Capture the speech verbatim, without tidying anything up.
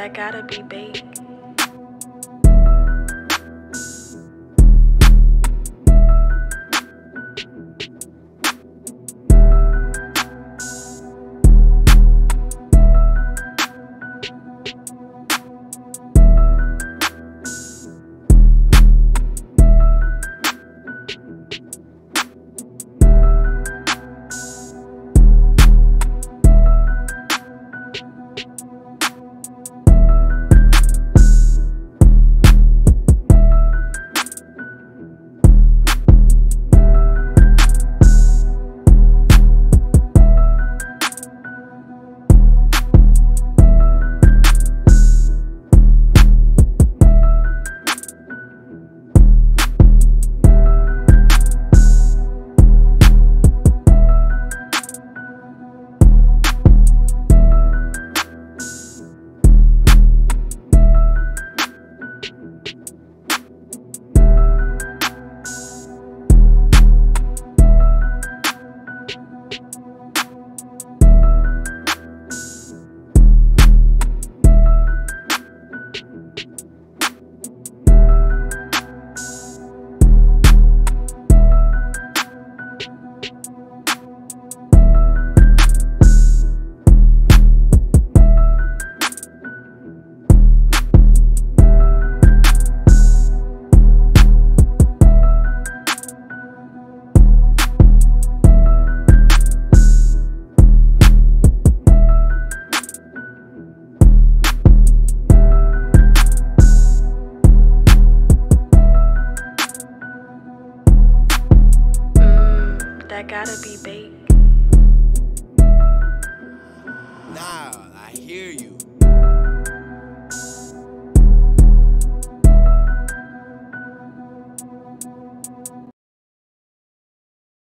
that gotta be baked. That gotta be baked. Nah, I hear you.